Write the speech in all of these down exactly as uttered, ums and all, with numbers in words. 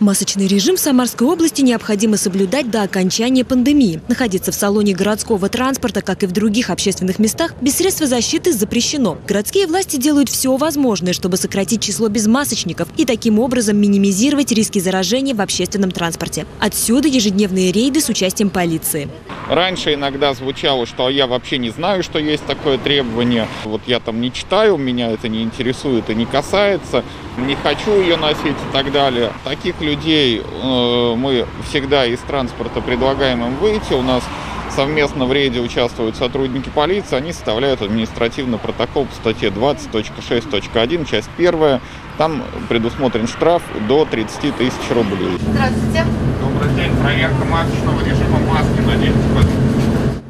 Масочный режим в Самарской области необходимо соблюдать до окончания пандемии. Находиться в салоне городского транспорта, как и в других общественных местах, без средств защиты запрещено. Городские власти делают все возможное, чтобы сократить число безмасочников и таким образом минимизировать риски заражения в общественном транспорте. Отсюда ежедневные рейды с участием полиции. Раньше иногда звучало, что я вообще не знаю, что есть такое требование. Вот я там не читаю, меня это не интересует и не касается, не хочу ее носить и так далее. Таких людей э, мы всегда из транспорта предлагаем им выйти. У нас совместно в рейде участвуют сотрудники полиции. Они составляют административный протокол по статье двадцать точка шесть точка один, часть первая. Там предусмотрен штраф до тридцати тысяч рублей. Здравствуйте. Добрый день. Проверка масочного режима, маски надеть.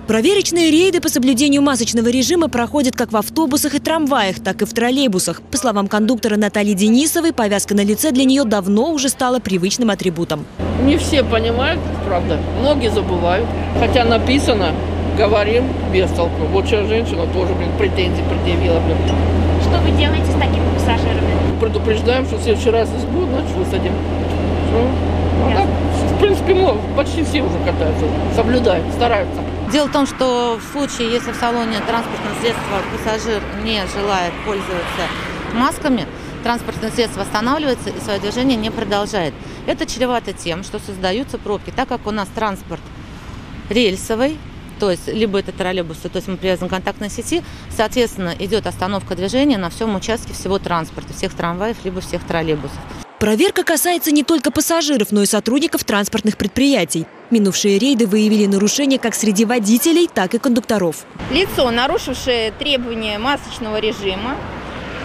Проверочные рейды по соблюдению масочного режима проходят как в автобусах и трамваях, так и в троллейбусах. По словам кондуктора Натальи Денисовой, повязка на лице для нее давно уже стала привычным атрибутом. Не все понимают, правда. Многие забывают. Хотя написано, говорим без толку. Вот сейчас женщина тоже, блин, претензии предъявила, блин. Что вы делаете с такими пассажирами? Предупреждаем, что в следующий раз здесь будет, значит, высадим. Ну, так, в принципе, ну, почти все уже катаются, соблюдают, стараются. Дело в том, что в случае, если в салоне транспортного средства пассажир не желает пользоваться масками, транспортное средство останавливается и свое движение не продолжает. Это чревато тем, что создаются пробки, так как у нас транспорт рельсовый, то есть либо это троллейбусы, то есть мы привязаны к контактной сети, соответственно, идет остановка движения на всем участке всего транспорта, всех трамваев, либо всех троллейбусов. Проверка касается не только пассажиров, но и сотрудников транспортных предприятий. Минувшие рейды выявили нарушения как среди водителей, так и кондукторов. Лицо, нарушившее требования масочного режима,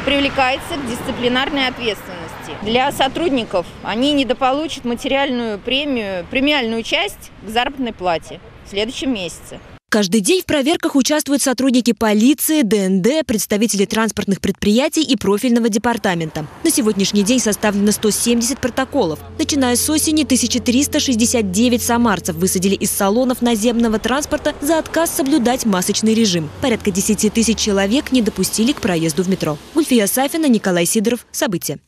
привлекается к дисциплинарной ответственности. Для сотрудников они недополучат материальную премию, премиальную часть к заработной плате в следующем месяце. Каждый день в проверках участвуют сотрудники полиции, ДНД, представители транспортных предприятий и профильного департамента. На сегодняшний день составлено сто семьдесят протоколов. Начиная с осени, тысяча триста шестьдесят девять самарцев высадили из салонов наземного транспорта за отказ соблюдать масочный режим. Порядка десяти тысяч человек не допустили к проезду в метро. Гульфия Сафина, Николай Сидоров. События.